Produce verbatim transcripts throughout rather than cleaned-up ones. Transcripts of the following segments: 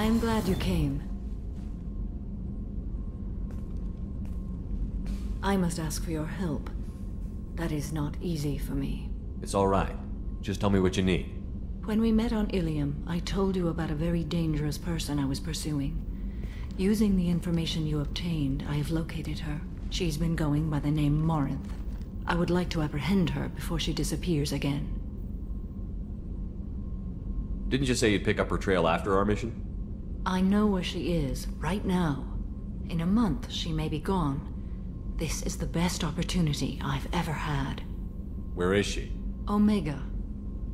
I am glad you came. I must ask for your help. That is not easy for me. It's all right. Just tell me what you need. When we met on Ilium, I told you about a very dangerous person I was pursuing. Using the information you obtained, I have located her. She's been going by the name Morinth. I would like to apprehend her before she disappears again. Didn't you say you'd pick up her trail after our mission? I know where she is, right now. In a month, she may be gone. This is the best opportunity I've ever had. Where is she? Omega,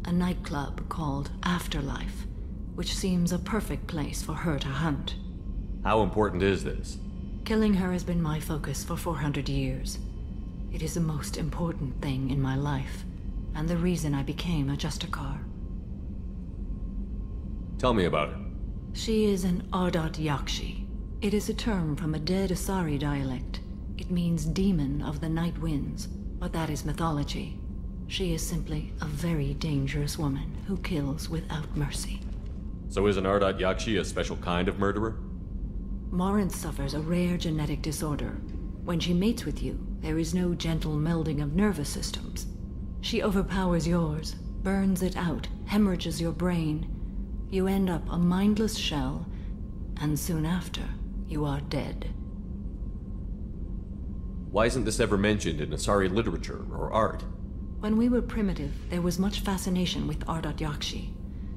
a nightclub called Afterlife, which seems a perfect place for her to hunt. How important is this? Killing her has been my focus for four hundred years. It is the most important thing in my life, and the reason I became a Justicar. Tell me about her. She is an Ardat Yakshi. It is a term from a dead Asari dialect. It means demon of the night winds, but that is mythology. She is simply a very dangerous woman who kills without mercy. So is an Ardat Yakshi a special kind of murderer? Morinth suffers a rare genetic disorder. When she mates with you, there is no gentle melding of nervous systems. She overpowers yours, burns it out, hemorrhages your brain. You end up a mindless shell, and soon after, you are dead. Why isn't this ever mentioned in Asari literature or art? When we were primitive, there was much fascination with Ardat Yakshi.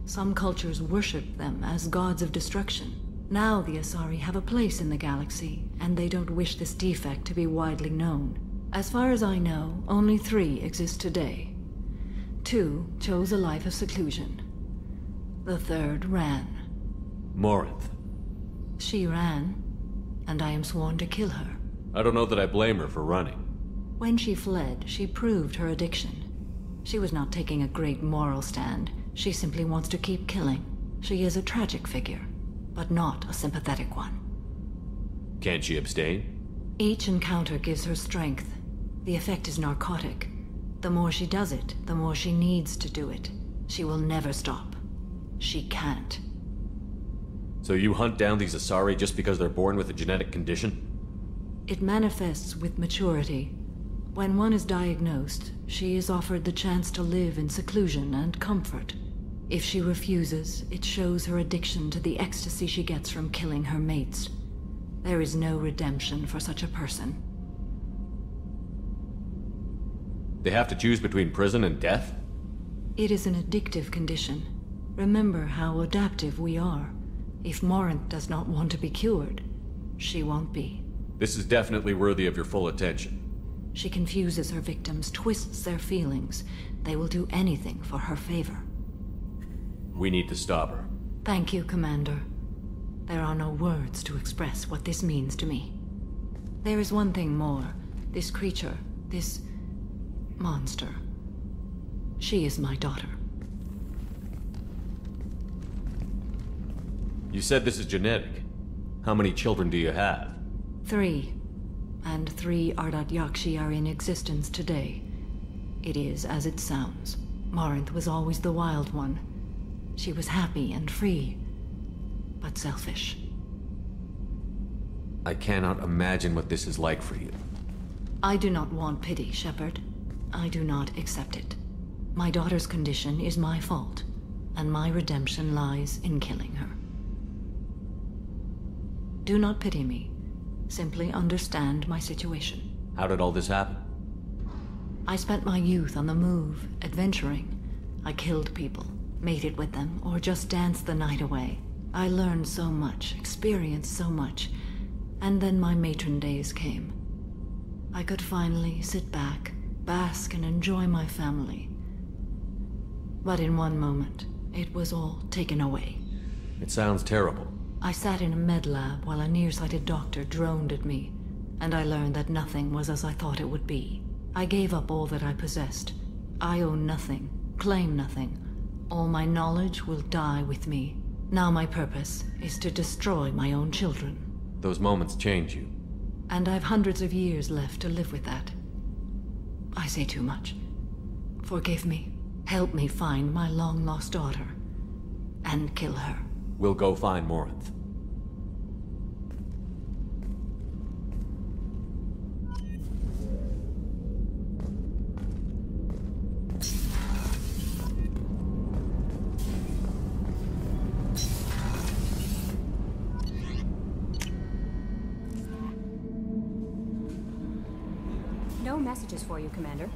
Some cultures worshipped them as gods of destruction. Now the Asari have a place in the galaxy, and they don't wish this defect to be widely known. As far as I know, only three exist today. Two chose a life of seclusion. The third ran. Morinth. She ran, and I am sworn to kill her. I don't know that I blame her for running. When she fled, she proved her addiction. She was not taking a great moral stand. She simply wants to keep killing. She is a tragic figure, but not a sympathetic one. Can't she abstain? Each encounter gives her strength. The effect is narcotic. The more she does it, the more she needs to do it. She will never stop. She can't. So you hunt down these Asari just because they're born with a genetic condition? It manifests with maturity. When one is diagnosed, she is offered the chance to live in seclusion and comfort. If she refuses, it shows her addiction to the ecstasy she gets from killing her mates. There is no redemption for such a person. They have to choose between prison and death? It is an addictive condition. Remember how adaptive we are. If Morinth does not want to be cured, she won't be. This is definitely worthy of your full attention. She confuses her victims, twists their feelings. They will do anything for her favor. We need to stop her. Thank you, Commander. There are no words to express what this means to me. There is one thing more. This creature, this monster. She is my daughter. You said this is genetic. How many children do you have? Three. And three Ardat Yakshi are in existence today. It is as it sounds. Morinth was always the wild one. She was happy and free, but selfish. I cannot imagine what this is like for you. I do not want pity, Shepard. I do not accept it. My daughter's condition is my fault, and my redemption lies in killing her. Do not pity me. Simply understand my situation. How did all this happen? I spent my youth on the move, adventuring. I killed people, mated with them, or just danced the night away. I learned so much, experienced so much, and then my matron days came. I could finally sit back, bask, and enjoy my family. But in one moment, it was all taken away. It sounds terrible. I sat in a med lab while a nearsighted doctor droned at me, and I learned that nothing was as I thought it would be. I gave up all that I possessed. I own nothing, claim nothing. All my knowledge will die with me. Now my purpose is to destroy my own children. Those moments change you. And I've hundreds of years left to live with that. I say too much. Forgive me. Help me find my long-lost daughter, and kill her. We'll go find Morinth. No messages for you, Commander.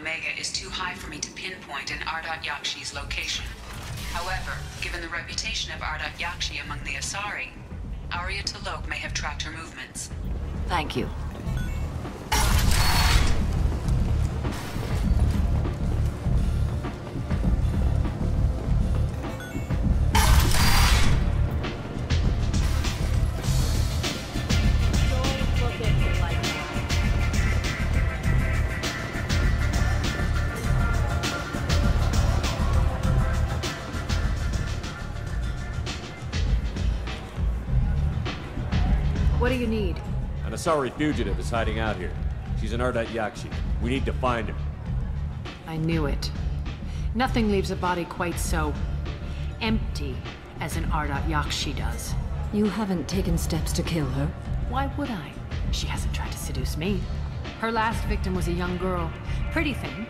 Omega is too high for me to pinpoint in Ardat Yakshi's location. However, given the reputation of Ardat Yakshi among the Asari, Aria T'Loak may have tracked her movements. Thank you. An Asari fugitive is hiding out here. She's an Ardat Yakshi. We need to find her. I knew it. Nothing leaves a body quite so empty as an Ardat Yakshi does. You haven't taken steps to kill her? Why would I? She hasn't tried to seduce me. Her last victim was a young girl. Pretty thing.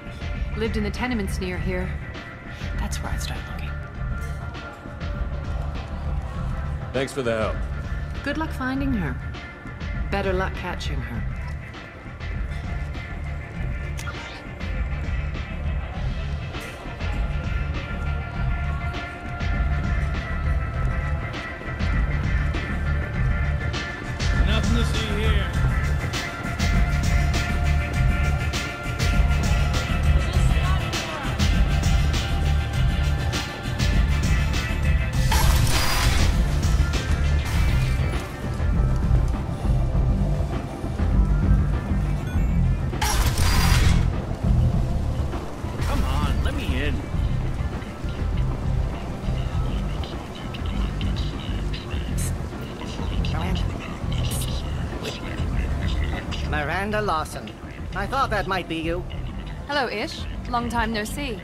Lived in the tenements near here. That's where I'd start looking. Thanks for the help. Good luck finding her. Better luck catching her. Nothing to see here. Lawson. I thought that might be you. Hello, Ish. Long time no see.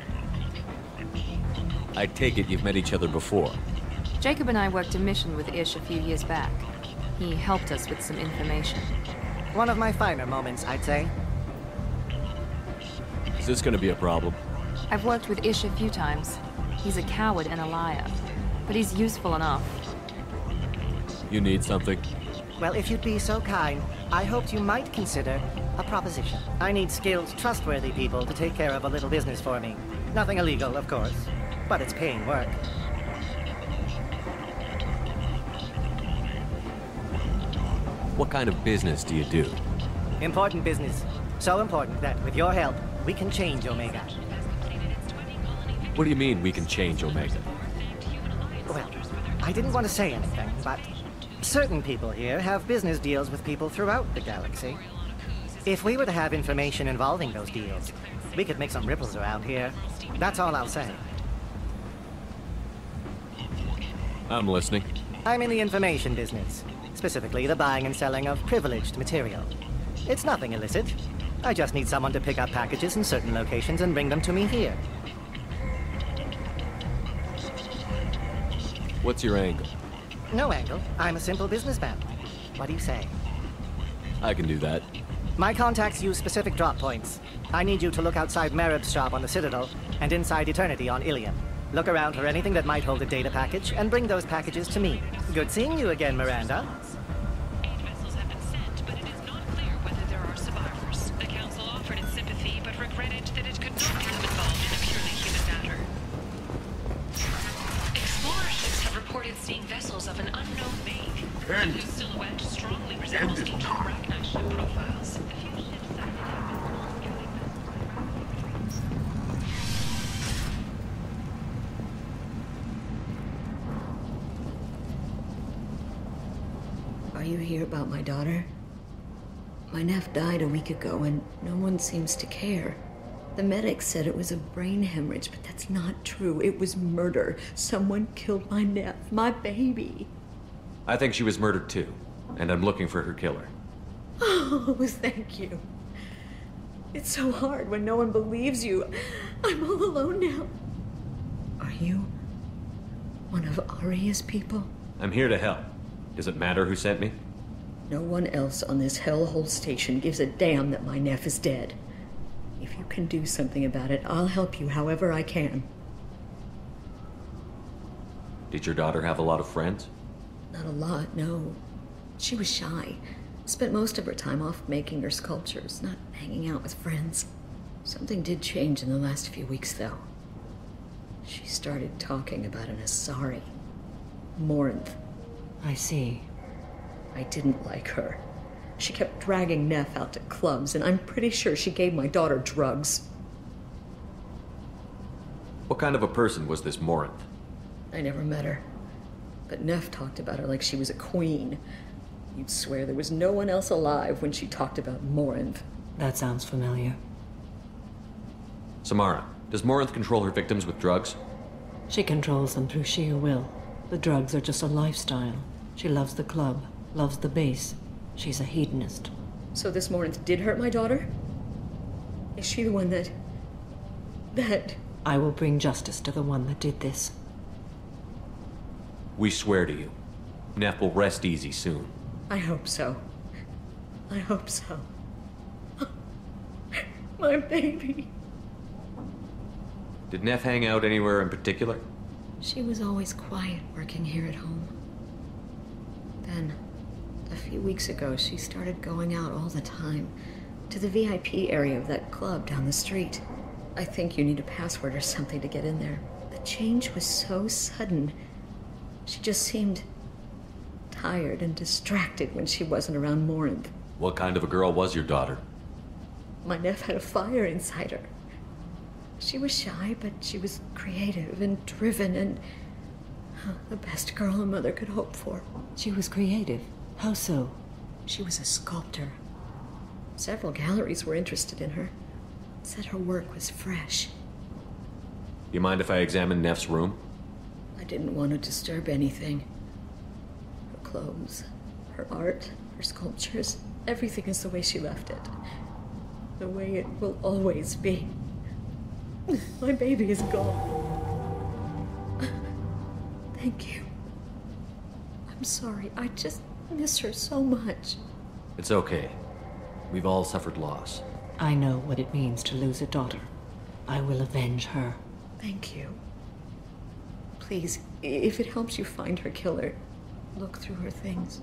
I take it you've met each other before. Jacob and I worked a mission with Ish a few years back. He helped us with some information. One of my finer moments, I'd say. Is this going to be a problem? I've worked with Ish a few times. He's a coward and a liar, but he's useful enough. You need something? Well, if you'd be so kind, I hoped you might consider A proposition. I need skilled, trustworthy people to take care of a little business for me. Nothing illegal, of course, but it's paying work. What kind of business do you do? Important business. So important that, with your help, we can change Omega. What do you mean, we can change Omega? Well, I didn't want to say anything, but certain people here have business deals with people throughout the galaxy. If we were to have information involving those deals, we could make some ripples around here. That's all I'll say. I'm listening. I'm in the information business, specifically the buying and selling of privileged material. It's nothing illicit. I just need someone to pick up packages in certain locations and bring them to me here. What's your angle? No angle. I'm a simple businessman. What do you say? I can do that. My contacts use specific drop points. I need you to look outside Merib's shop on the Citadel and inside Eternity on Ilium. Look around for anything that might hold a data package and bring those packages to me. Good seeing you again, Miranda. My daughter. My nephew died a week ago and no one seems to care. The medics said it was a brain hemorrhage, but that's not true. It was murder. Someone killed my nephew, my baby. I think she was murdered too, and I'm looking for her killer. Oh, thank you. It's so hard when no one believes you. I'm all alone now. Are you one of Aria's people? I'm here to help. Does it matter who sent me? No one else on this hellhole station gives a damn that my nephew is dead. If you can do something about it, I'll help you however I can. Did your daughter have a lot of friends? Not a lot, no. She was shy. Spent most of her time off making her sculptures, not hanging out with friends. Something did change in the last few weeks, though. She started talking about an Asari. Morinth. I see. I didn't like her. She kept dragging Neff out to clubs, and I'm pretty sure she gave my daughter drugs. What kind of a person was this Morinth? I never met her. But Neff talked about her like she was a queen. You'd swear there was no one else alive when she talked about Morinth. That sounds familiar. Samara, does Morinth control her victims with drugs? She controls them through sheer will. The drugs are just a lifestyle. She loves the club. Loves the base. She's a hedonist. So this Morinth did hurt my daughter? Is she the one that... that... I will bring justice to the one that did this. We swear to you. Neff will rest easy soon. I hope so. I hope so. My baby. Did Neff hang out anywhere in particular? She was always quiet working here at home. Then... a few weeks ago, she started going out all the time, to the V I P area of that club down the street. I think you need a password or something to get in there. The change was so sudden. She just seemed tired and distracted when she wasn't around Morinth. What kind of a girl was your daughter? My nephew had a fire inside her. She was shy, but she was creative and driven and huh, the best girl a mother could hope for. She was creative? How so? She was a sculptor. Several galleries were interested in her. Said her work was fresh. You mind if I examine Neff's room? I didn't want to disturb anything. Her clothes, her art, her sculptures, everything is the way she left it. The way it will always be. My baby is gone. Thank you. I'm sorry, I just... I miss her so much. It's okay. We've all suffered loss. I know what it means to lose a daughter. I will avenge her. Thank you. Please, if it helps you find her killer, look through her things.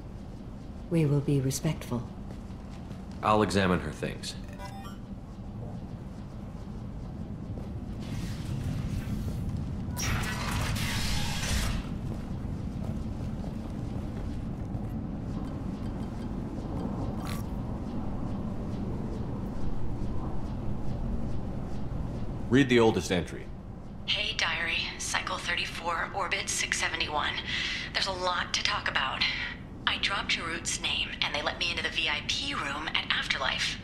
We will be respectful. I'll examine her things. Read the oldest entry. Hey, Diary. Cycle thirty-four, Orbit six seventy-one. There's a lot to talk about. I dropped Jerut's name, and they let me into the V I P room at Afterlife.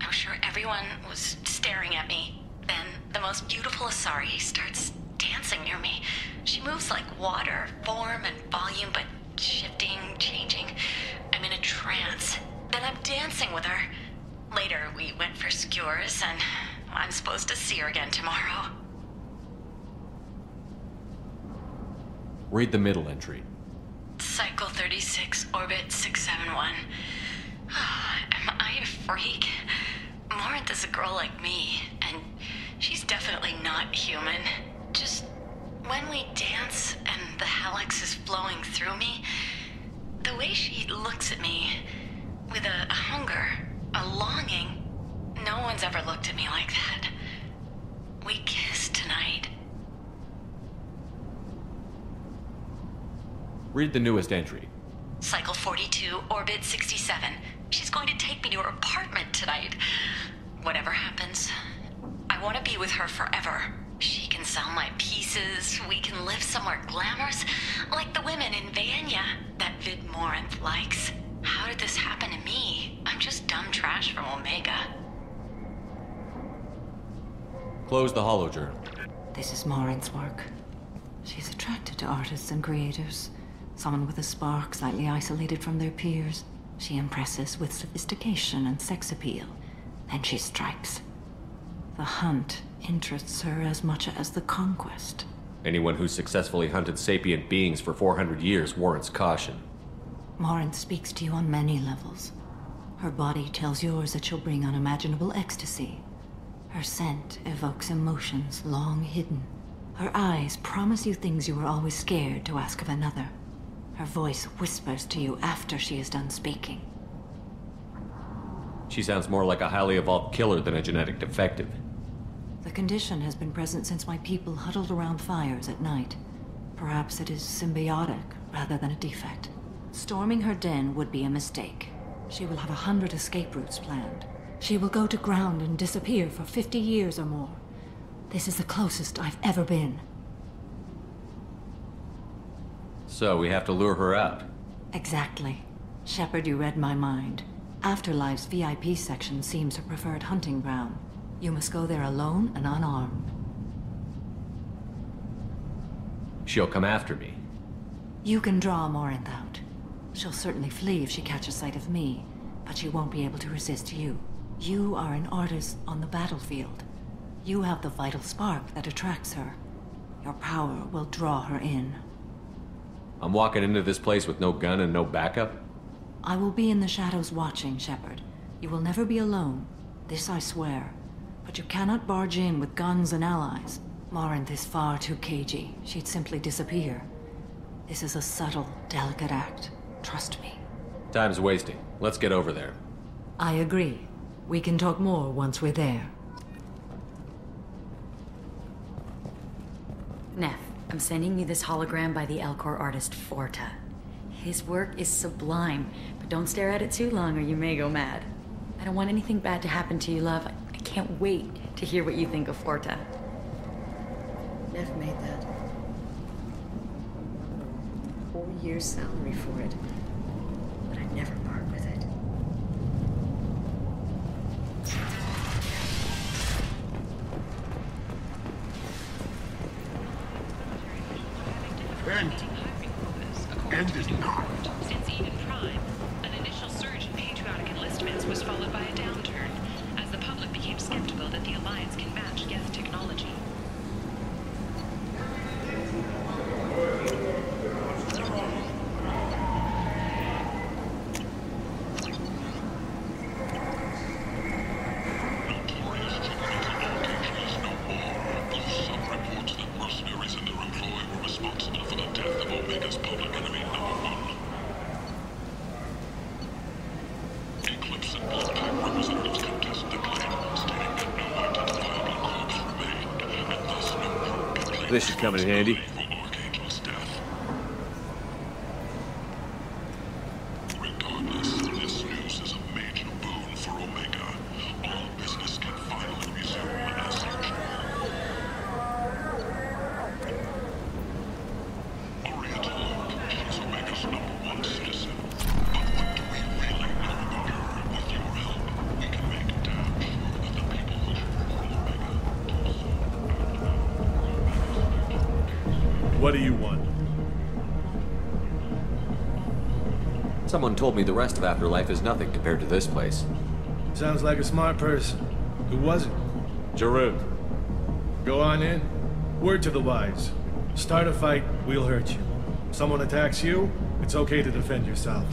I'm sure everyone was staring at me. Then, the most beautiful Asari starts dancing near me. She moves like water, form and volume, but shifting, changing. I'm in a trance. Then I'm dancing with her. Later, we went for skewers, and I'm supposed to see her again tomorrow. Read the middle entry. Cycle thirty-six, Orbit six seventy-one. Oh, am I a freak? Morinth is a girl like me, and she's definitely not human. Just when we dance and the Hallux is flowing through me, the way she looks at me with a, a hunger, a longing. No one's ever looked at me like that. We kissed tonight. Read the newest entry. Cycle forty-two, Orbit sixty-seven. She's going to take me to her apartment tonight. Whatever happens, I want to be with her forever. She can sell my pieces. We can live somewhere glamorous, like the women in Vaenia that Vid Morinth likes. How did this happen to me? I'm just dumb trash from Omega. Close the holojournal. This is Morinth's work. She's attracted to artists and creators. Someone with a spark, slightly isolated from their peers. She impresses with sophistication and sex appeal. Then she strikes. The hunt interests her as much as the conquest. Anyone who's successfully hunted sapient beings for four hundred years warrants caution. Morinth speaks to you on many levels. Her body tells yours that she'll bring unimaginable ecstasy. Her scent evokes emotions long hidden. Her eyes promise you things you were always scared to ask of another. Her voice whispers to you after she is done speaking. She sounds more like a highly evolved killer than a genetic defective. The condition has been present since my people huddled around fires at night. Perhaps it is symbiotic rather than a defect. Storming her den would be a mistake. She will have a hundred escape routes planned. She will go to ground and disappear for fifty years or more. This is the closest I've ever been. So we have to lure her out. Exactly. Shepard, you read my mind. Afterlife's V I P section seems her preferred hunting ground. You must go there alone and unarmed. She'll come after me. You can draw Morinth out. She'll certainly flee if she catches sight of me, but she won't be able to resist you. You are an artist on the battlefield. You have the vital spark that attracts her. Your power will draw her in. I'm walking into this place with no gun and no backup? I will be in the shadows watching, Shepard. You will never be alone. This I swear. But you cannot barge in with guns and allies. Morinth is far too cagey. She'd simply disappear. This is a subtle, delicate act. Trust me. Time's wasting. Let's get over there. I agree. We can talk more once we're there. Neff, I'm sending you this hologram by the Elcor artist Forta. His work is sublime, but don't stare at it too long or you may go mad. I don't want anything bad to happen to you, love. I can't wait to hear what you think of Forta. Neff made that. Four years' salary for it. Never part with it. End it. End it now. Since Eden Prime, an initial surge in patriotic enlistments was followed by a downturn, as the public became skeptical that the Alliance can match Geth technology. This should come in handy. Someone told me the rest of Afterlife is nothing compared to this place. Sounds like a smart person. Who was it? Jerut. Go on in. Word to the wise. Start a fight, we'll hurt you. Someone attacks you, it's okay to defend yourself.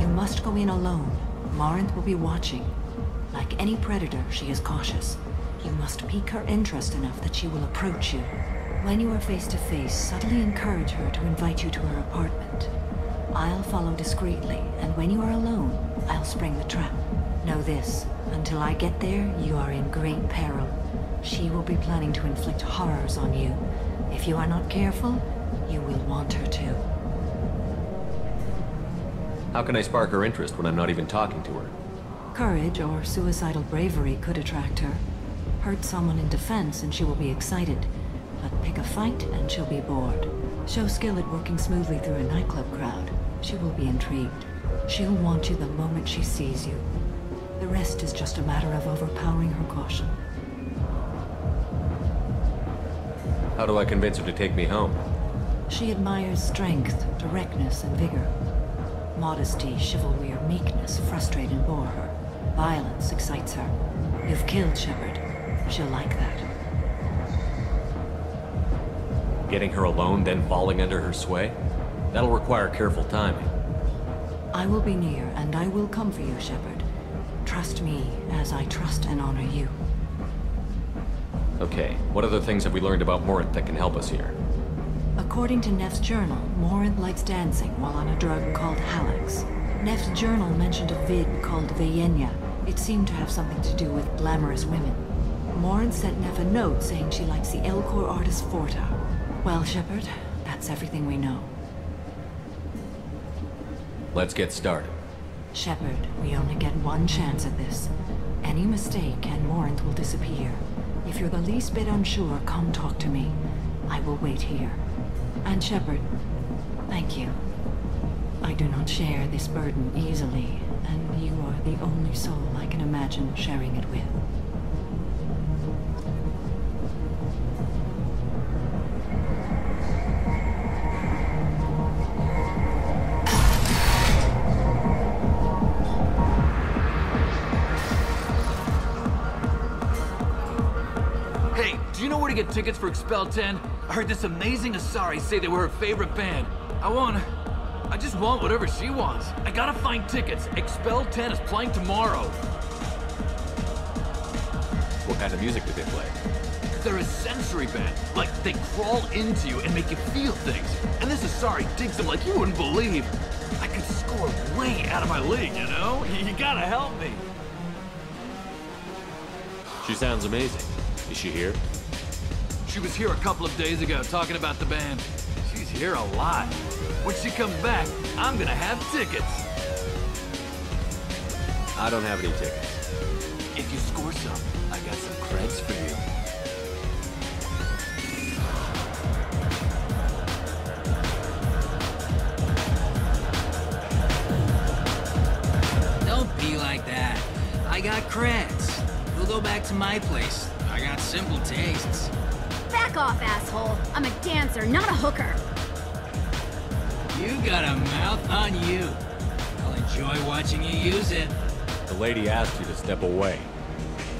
You must go in alone. Morinth will be watching. Like any predator, she is cautious. You must pique her interest enough that she will approach you. When you are face to face, subtly encourage her to invite you to her apartment. I'll follow discreetly, and when you are alone, I'll spring the trap. Know this, until I get there, you are in great peril. She will be planning to inflict horrors on you. If you are not careful, you will want her to. How can I spark her interest when I'm not even talking to her? Courage or suicidal bravery could attract her. Hurt someone in defense and she will be excited, but pick a fight and she'll be bored. Show skill at working smoothly through a nightclub crowd. She will be intrigued. She'll want you the moment she sees you. The rest is just a matter of overpowering her caution. How do I convince her to take me home? She admires strength, directness, and vigor. Modesty, chivalry, or meekness frustrate and bore her. Violence excites her. You've killed Shepard. She'll like that. Getting her alone, then falling under her sway? That'll require careful timing. I will be near, and I will come for you, Shepard. Trust me, as I trust and honor you. Okay, what other things have we learned about Morinth that can help us here? According to Neff's journal, Morinth likes dancing while on a drug called Hallux. Neff's journal mentioned a vid called Vaenia. It seemed to have something to do with glamorous women. Morinth sent Neff a note saying she likes the Elcor artist Forta. Well, Shepard, that's everything we know. Let's get started. Shepard, we only get one chance at this. Any mistake and Morinth will disappear. If you're the least bit unsure, come talk to me. I will wait here. And Shepard, thank you. I do not share this burden easily, and you are the only soul I can imagine sharing it with. Hey, do you know where to get tickets for Expel Ten? I heard this amazing Asari say they were her favorite band. I want... I just want whatever she wants. I gotta find tickets. Expel Ten is playing tomorrow. What kind of music do they play? They're a sensory band. Like, they crawl into you and make you feel things. And this Asari digs them like you wouldn't believe. I could score way out of my league, you know? You gotta help me. She sounds amazing. Is she here? She was here a couple of days ago, talking about the band. She's here a lot. When she comes back, I'm gonna have tickets. I don't have any tickets. If you score some, I got some creds for you. Don't be like that. I got creds. We'll go back to my place. I got simple tastes. Back off, asshole! I'm a dancer, not a hooker! You got a mouth on you. I'll enjoy watching you use it. The lady asked you to step away.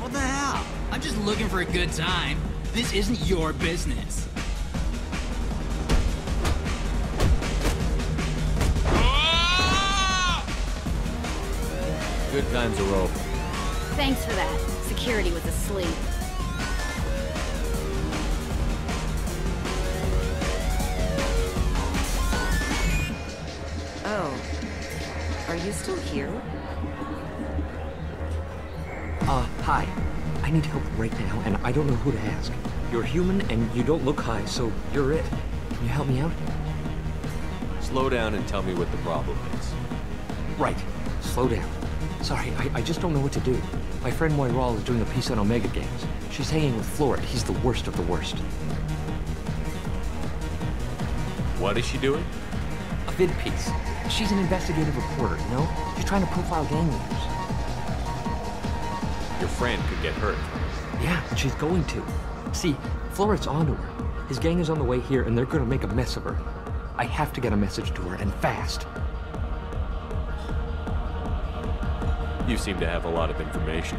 What the hell? I'm just looking for a good time. This isn't your business. Good times are over. Thanks for that. Security was asleep. Are you still here? Uh, hi. I need help right now, and I don't know who to ask. You're human, and you don't look high, so you're it. Can you help me out? Slow down and tell me what the problem is. Right. Slow down. Sorry, I, I just don't know what to do. My friend Moiral is doing a piece on Omega Games. She's hanging with Florid. He's the worst of the worst. What is she doing? A vid piece. She's an investigative reporter, you know? She's trying to profile gang leaders. Your friend could get hurt. Yeah, and she's going to. See, Florid's onto her. His gang is on the way here, and they're gonna make a mess of her. I have to get a message to her, and fast. You seem to have a lot of information.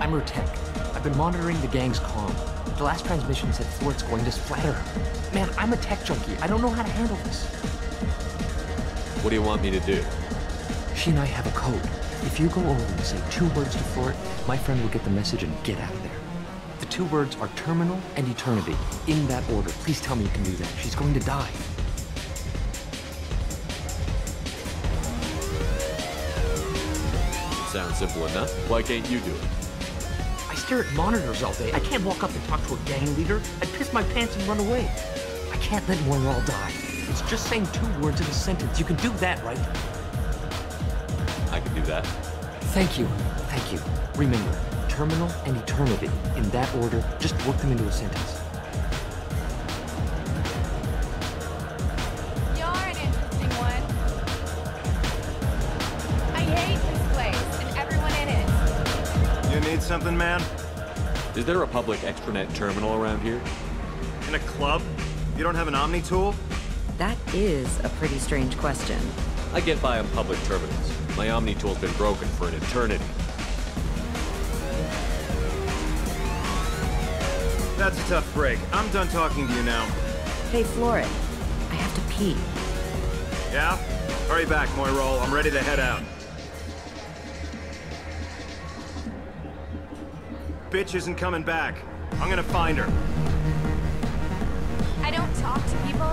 I'm her tech. I've been monitoring the gang's comm. The last transmission said Florit's going to splatter her. Man, I'm a tech junkie. I don't know how to handle this. What do you want me to do? She and I have a code. If you go over and say two words to Florit, my friend will get the message and get out of there. The two words are terminal and eternity. In that order. Please tell me you can do that. She's going to die. Sounds simple enough. Why can't you do it? I stare at monitors all day. I can't walk up and talk to a gang leader. I'd piss my pants and run away. I can't let Moiral die. It's just saying two words in a sentence. You can do that, right? I can do that. Thank you. Thank you. Remember, terminal and eternity. In that order, just work them into a sentence. Something, man? Is there a public extranet terminal around here? In a club? You don't have an Omni tool? That is a pretty strange question. I get by on public terminals. My Omni tool's been broken for an eternity. That's a tough break. I'm done talking to you now. Hey, Florid. I have to pee. Yeah? Hurry back, Moiral. I'm ready to head out. Bitch isn't coming back. I'm gonna find her. I don't talk to people.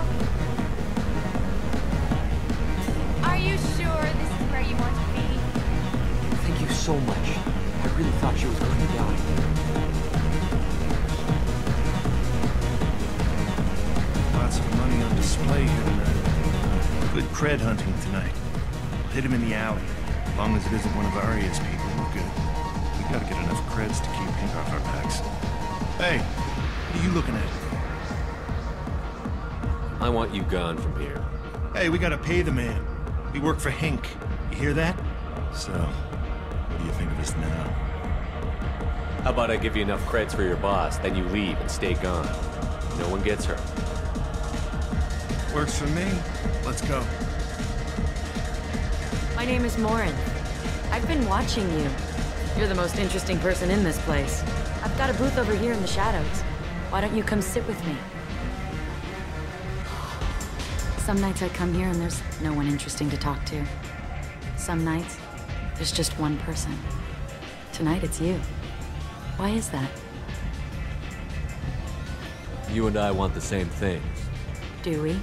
Are you sure this is where you want to be? Thank you so much. I really thought she was going to die. Lots of money on display here tonight. Good cred hunting tonight. We'll hit him in the alley. As long as it isn't one of Aria's people, we're good. Gotta get enough creds to keep people off our backs. Hey, what are you looking at? I want you gone from here. Hey, we gotta pay the man. We work for Hink. You hear that? So, what do you think of us now? How about I give you enough creds for your boss, then you leave and stay gone. No one gets hurt. Works for me. Let's go. My name is Morinth. I've been watching you. You're the most interesting person in this place. I've got a booth over here in the shadows. Why don't you come sit with me? Some nights I come here and there's no one interesting to talk to. Some nights, there's just one person. Tonight it's you. Why is that? You and I want the same things. Do we?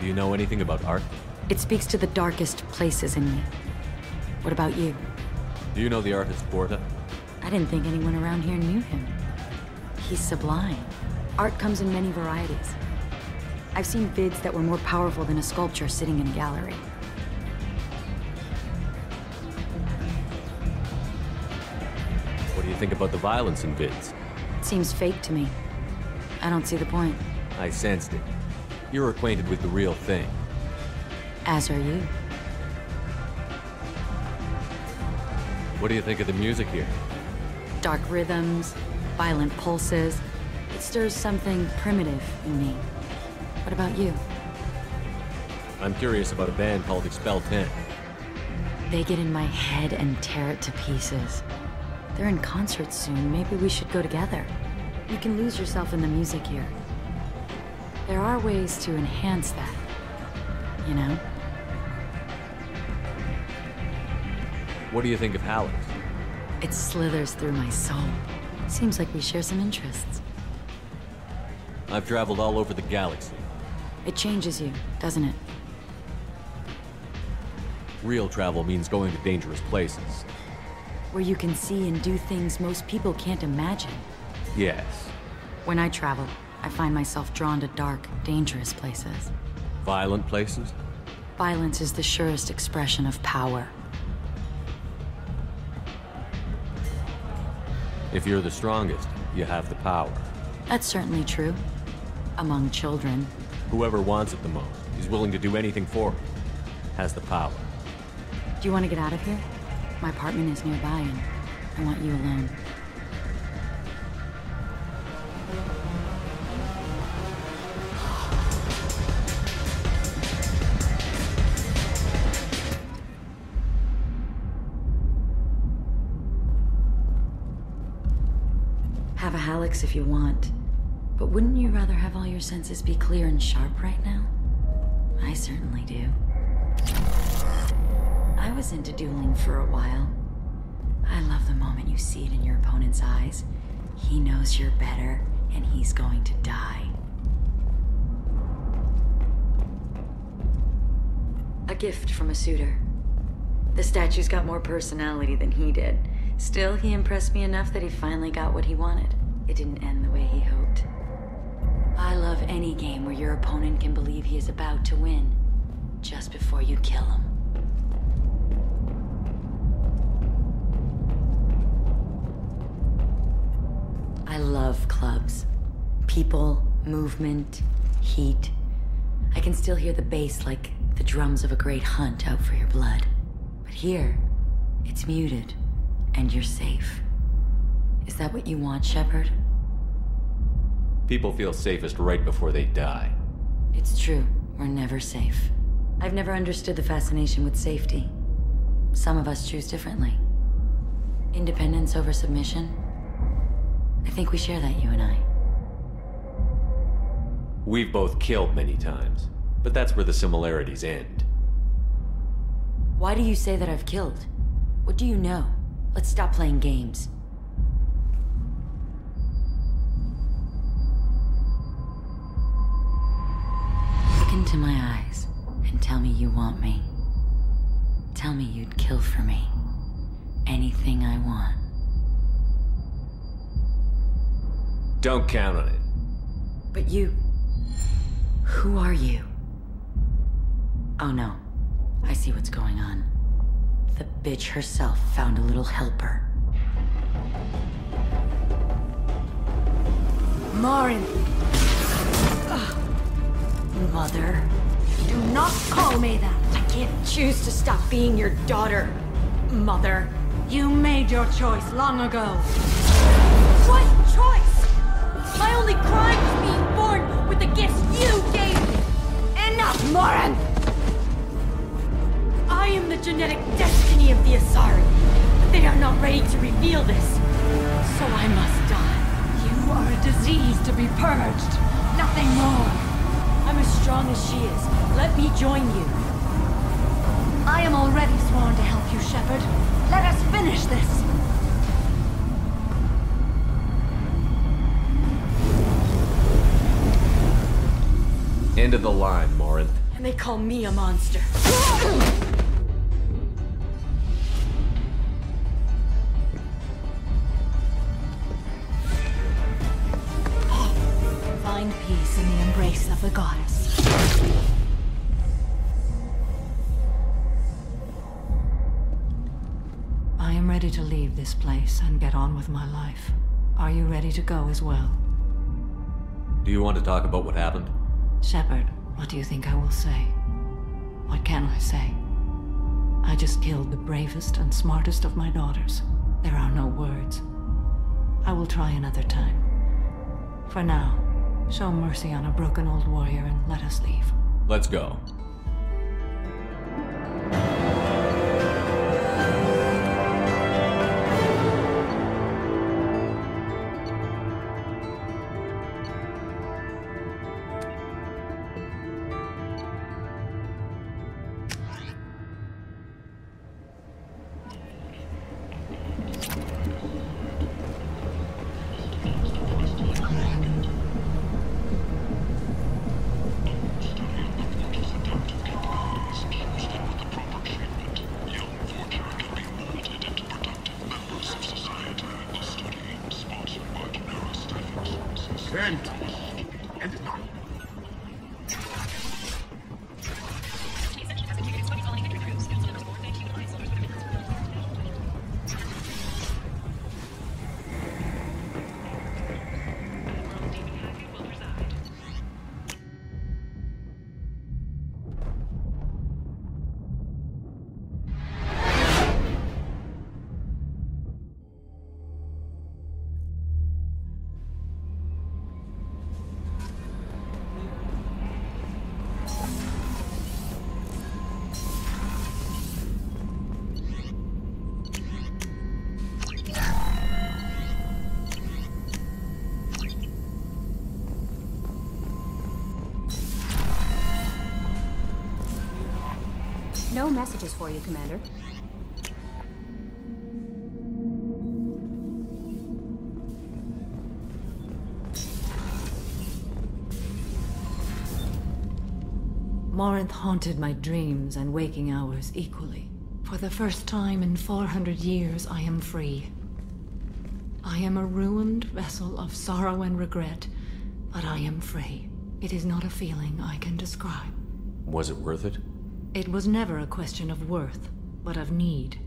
Do you know anything about art? It speaks to the darkest places in me. What about you? Do you know the artist Forta? I didn't think anyone around here knew him. He's sublime. Art comes in many varieties. I've seen vids that were more powerful than a sculpture sitting in a gallery. What do you think about the violence in vids? It seems fake to me. I don't see the point. I sensed it. You're acquainted with the real thing. As are you. What do you think of the music here? Dark rhythms, violent pulses. It stirs something primitive in me. What about you? I'm curious about a band called Expel Ten. They get in my head and tear it to pieces. They're in concert soon. Maybe we should go together. You can lose yourself in the music here. There are ways to enhance that, you know? What do you think of Hallux? It slithers through my soul. Seems like we share some interests. I've traveled all over the galaxy. It changes you, doesn't it? Real travel means going to dangerous places. Where you can see and do things most people can't imagine. Yes. When I travel, I find myself drawn to dark, dangerous places. Violent places? Violence is the surest expression of power. If you're the strongest, you have the power. That's certainly true. Among children. Whoever wants it the most is willing to do anything for it. Has the power. Do you want to get out of here? My apartment is nearby and I want you alone. Have a Hallux if you want, but wouldn't you rather have all your senses be clear and sharp right now? I certainly do. I was into dueling for a while. I love the moment you see it in your opponent's eyes. He knows you're better, and he's going to die. A gift from a suitor. The statue's got more personality than he did. Still, he impressed me enough that he finally got what he wanted. It didn't end the way he hoped. I love any game where your opponent can believe he is about to win, just before you kill him. I love clubs. People, movement, heat. I can still hear the bass like the drums of a great hunt out for your blood. But here, it's muted, and you're safe. Is that what you want, Shepard? People feel safest right before they die. It's true. We're never safe. I've never understood the fascination with safety. Some of us choose differently. Independence over submission. I think we share that, you and I. We've both killed many times, but that's where the similarities end. Why do you say that I've killed? What do you know? Let's stop playing games. Look into my eyes and tell me you want me. Tell me you'd kill for me. Anything I want. Don't count on it. But you... who are you? Oh no. I see what's going on. The bitch herself found a little helper. Morinth! Mother... do not call me that! I can't choose to stop being your daughter. Mother, you made your choice long ago. What choice? My only crime was being born with the gifts you gave me! Enough, Morinth! I am the genetic destiny of the Asari, but they are not ready to reveal this, so I must die. You are a disease to be purged, nothing more. I'm as strong as she is. Let me join you. I am already sworn to help you, Shepard. Let us finish this. End of the line, Morinth. And they call me a monster. Find peace in the embrace of the goddess. I am ready to leave this place and get on with my life. Are you ready to go as well? Do you want to talk about what happened? Shepard, what do you think I will say? What can I say? I just killed the bravest and smartest of my daughters. There are no words. I will try another time. For now, show mercy on a broken old warrior and let us leave. Let's go. messages for you, Commander. Morinth haunted my dreams and waking hours equally. For the first time in four hundred years, I am free. I am a ruined vessel of sorrow and regret, but I am free. It is not a feeling I can describe. Was it worth it? It was never a question of worth, but of need.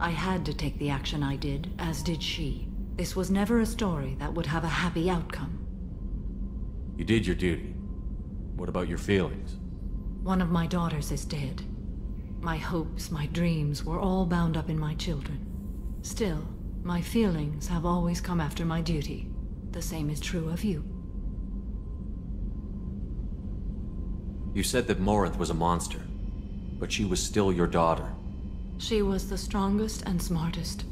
I had to take the action I did, as did she. This was never a story that would have a happy outcome. You did your duty. What about your feelings? One of my daughters is dead. My hopes, my dreams were all bound up in my children. Still, my feelings have always come after my duty. The same is true of you. You said that Morinth was a monster, but she was still your daughter. She was the strongest and smartest.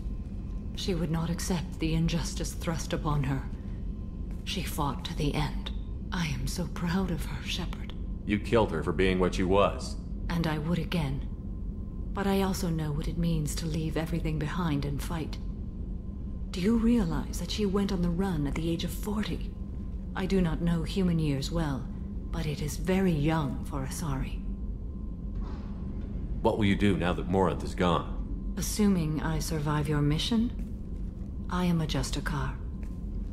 She would not accept the injustice thrust upon her. She fought to the end. I am so proud of her, Shepard. You killed her for being what she was. And I would again. But I also know what it means to leave everything behind and fight. Do you realize that she went on the run at the age of forty? I do not know human years well, but it is very young for Asari. What will you do now that Morinth is gone? Assuming I survive your mission, I am a Justicar.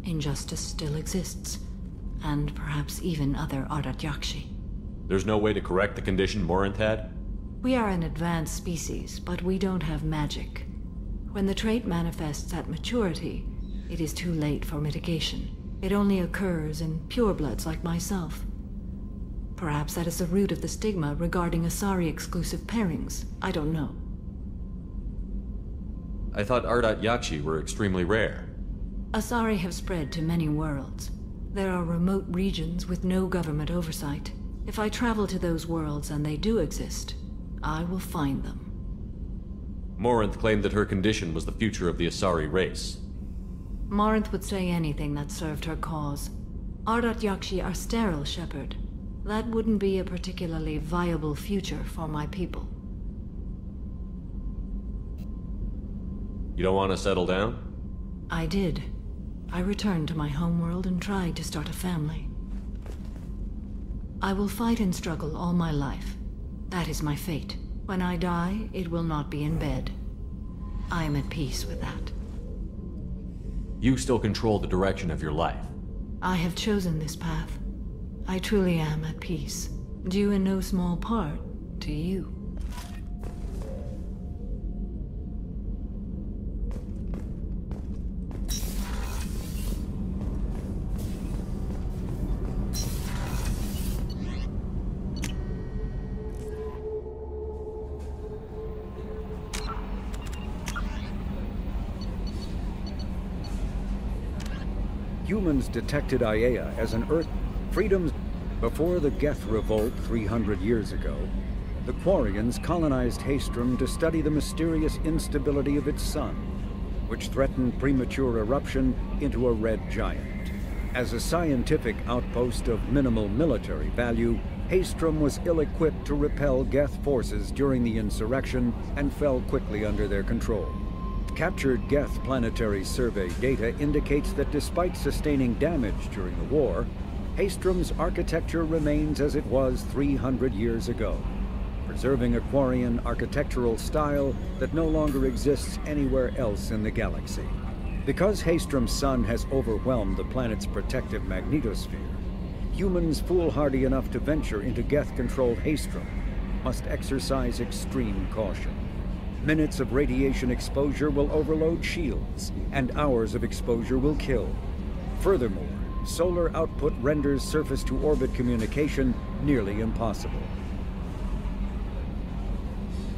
Injustice still exists, and perhaps even other Ardat Yakshi. There's no way to correct the condition Morinth had? We are an advanced species, but we don't have magic. When the trait manifests at maturity, it is too late for mitigation. It only occurs in purebloods like myself. Perhaps that is the root of the stigma regarding Asari-exclusive pairings. I don't know. I thought Ardat Yakshi were extremely rare. Asari have spread to many worlds. There are remote regions with no government oversight. If I travel to those worlds, and they do exist, I will find them. Morinth claimed that her condition was the future of the Asari race. Morinth would say anything that served her cause. Ardat Yakshi are sterile, Shepard. That wouldn't be a particularly viable future for my people. You don't want to settle down? I did. I returned to my homeworld and tried to start a family. I will fight and struggle all my life. That is my fate. When I die, it will not be in bed. I am at peace with that. You still control the direction of your life. I have chosen this path. I truly am at peace, due in no small part to you. Humans detected Aiea as an Earth freedom. Before the Geth revolt three hundred years ago, the Quarians colonized Hastrum to study the mysterious instability of its sun, which threatened premature eruption into a red giant. As a scientific outpost of minimal military value, Hastrum was ill-equipped to repel Geth forces during the insurrection and fell quickly under their control. Captured Geth planetary survey data indicates that despite sustaining damage during the war, Hastrum's architecture remains as it was three hundred years ago, preserving a Quarian architectural style that no longer exists anywhere else in the galaxy. Because Hastrum's sun has overwhelmed the planet's protective magnetosphere, humans foolhardy enough to venture into Geth-controlled Hastrum must exercise extreme caution. Minutes of radiation exposure will overload shields, and hours of exposure will kill. Furthermore, solar output renders surface-to-orbit communication nearly impossible.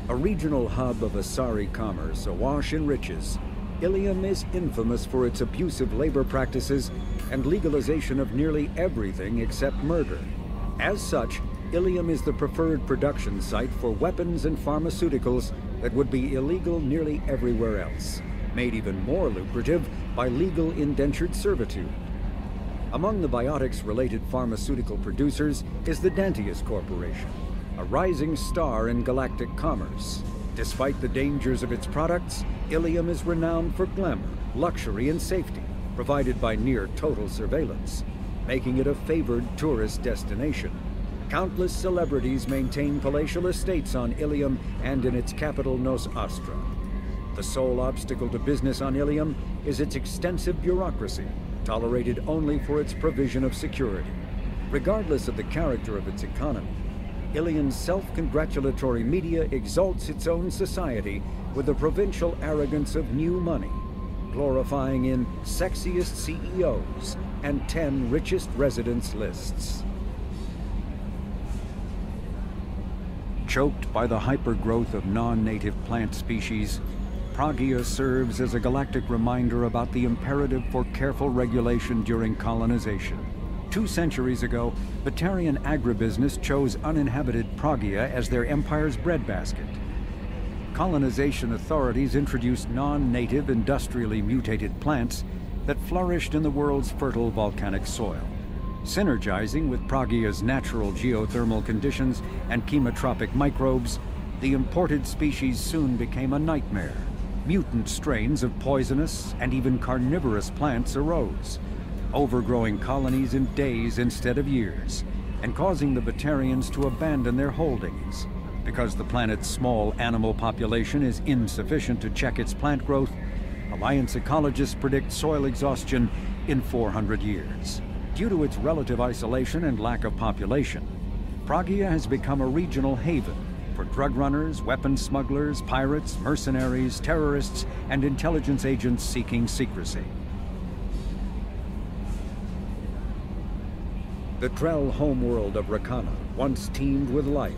A regional hub of Asari commerce awash in riches, Ilium is infamous for its abusive labor practices and legalization of nearly everything except murder. As such, Ilium is the preferred production site for weapons and pharmaceuticals that would be illegal nearly everywhere else, made even more lucrative by legal indentured servitude. Among the biotics-related pharmaceutical producers is the Dantius Corporation, a rising star in galactic commerce. Despite the dangers of its products, Ilium is renowned for glamour, luxury, and safety, provided by near-total surveillance, making it a favored tourist destination. Countless celebrities maintain palatial estates on Ilium and in its capital, Nos Astra. The sole obstacle to business on Ilium is its extensive bureaucracy, tolerated only for its provision of security. Regardless of the character of its economy, Ilium's self-congratulatory media exalts its own society with the provincial arrogance of new money, glorifying in sexiest C E Os and ten richest residents lists. Choked by the hypergrowth of non-native plant species, Pragia serves as a galactic reminder about the imperative for careful regulation during colonization. Two centuries ago, Batarian agribusiness chose uninhabited Pragia as their empire's breadbasket. Colonization authorities introduced non-native industrially mutated plants that flourished in the world's fertile volcanic soil, synergizing with Pragia's natural geothermal conditions and chemotropic microbes. The imported species soon became a nightmare. Mutant strains of poisonous and even carnivorous plants arose, overgrowing colonies in days instead of years, and causing the Batarians to abandon their holdings. Because the planet's small animal population is insufficient to check its plant growth, Alliance ecologists predict soil exhaustion in four hundred years. Due to its relative isolation and lack of population, Pragia has become a regional haven for drug runners, weapon smugglers, pirates, mercenaries, terrorists, and intelligence agents seeking secrecy. The Drell homeworld of Rakana once teemed with life,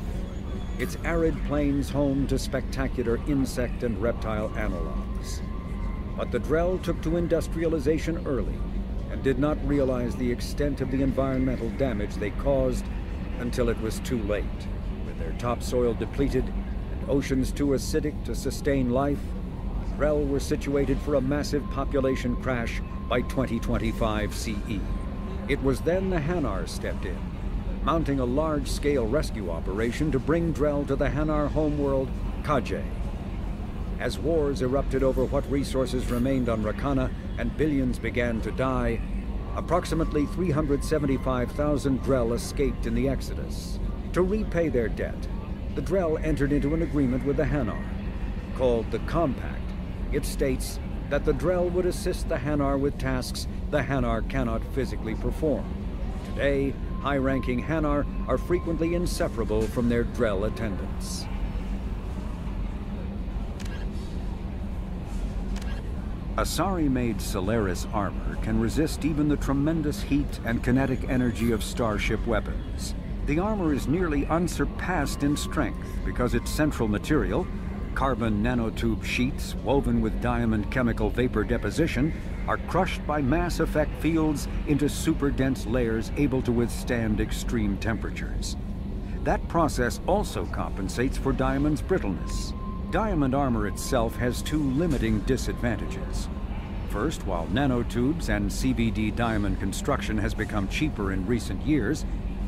its arid plains home to spectacular insect and reptile analogs. But the Drell took to industrialization early and did not realize the extent of the environmental damage they caused until it was too late. With their topsoil depleted and oceans too acidic to sustain life, the Drell were situated for a massive population crash by twenty twenty-five C E. It was then the Hanar stepped in, mounting a large-scale rescue operation to bring Drell to the Hanar homeworld, Khaje. As wars erupted over what resources remained on Rakana and billions began to die, approximately three hundred seventy-five thousand Drell escaped in the Exodus. To repay their debt, the Drell entered into an agreement with the Hanar. Called the Compact, it states that the Drell would assist the Hanar with tasks the Hanar cannot physically perform. Today, high-ranking Hanar are frequently inseparable from their Drell attendants. Asari-made Solaris armor can resist even the tremendous heat and kinetic energy of starship weapons. The armor is nearly unsurpassed in strength because its central material, carbon nanotube sheets woven with diamond chemical vapor deposition, are crushed by mass effect fields into super dense layers able to withstand extreme temperatures. That process also compensates for diamond's brittleness. Diamond armor itself has two limiting disadvantages. First, while nanotubes and C B D diamond construction has become cheaper in recent years,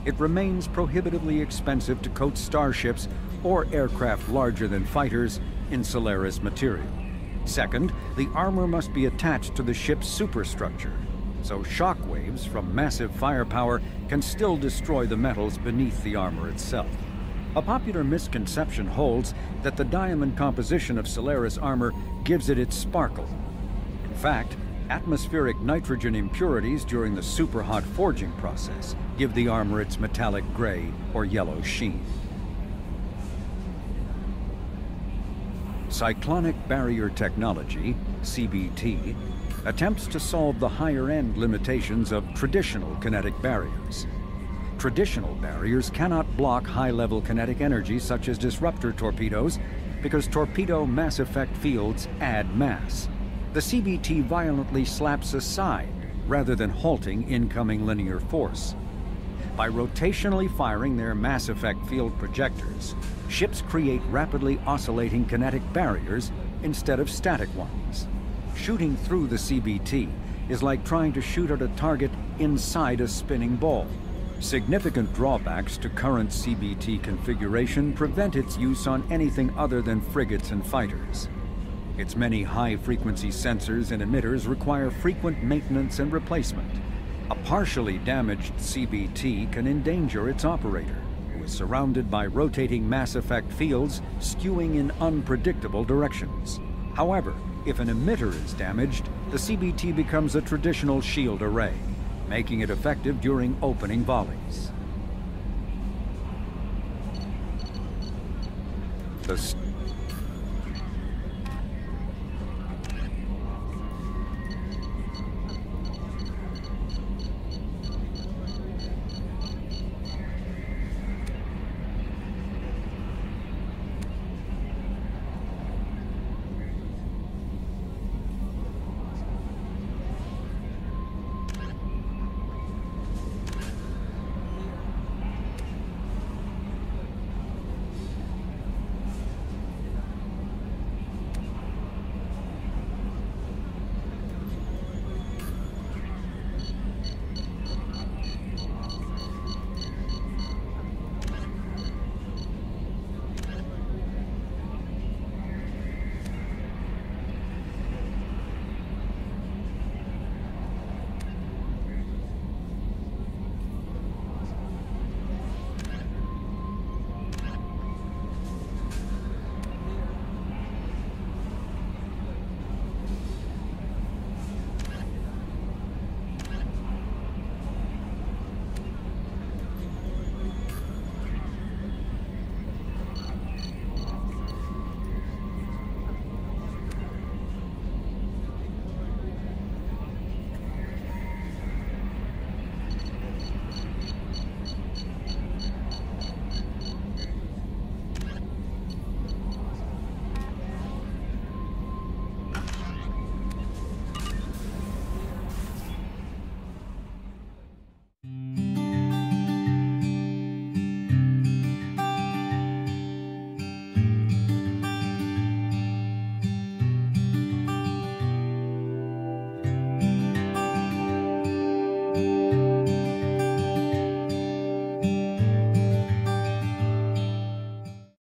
it remains prohibitively expensive to coat starships or aircraft larger than fighters in Solaris material. Second, the armor must be attached to the ship's superstructure, so shockwaves from massive firepower can still destroy the metals beneath the armor itself. A popular misconception holds that the diamond composition of Solaris armor gives it its sparkle. In fact, atmospheric nitrogen impurities during the superhot forging process give the armor its metallic gray or yellow sheen. Cyclonic Barrier Technology, C B T, attempts to solve the higher-end limitations of traditional kinetic barriers. Traditional barriers cannot block high-level kinetic energy such as disruptor torpedoes because torpedo mass effect fields add mass. The C B T violently slaps aside rather than halting incoming linear force. By rotationally firing their mass effect field projectors, ships create rapidly oscillating kinetic barriers instead of static ones. Shooting through the C B T is like trying to shoot at a target inside a spinning ball. Significant drawbacks to current C B T configuration prevent its use on anything other than frigates and fighters. Its many high-frequency sensors and emitters require frequent maintenance and replacement. A partially damaged C B T can endanger its operator, who is surrounded by rotating mass effect fields skewing in unpredictable directions. However, if an emitter is damaged, the C B T becomes a traditional shield array, making it effective during opening volleys. The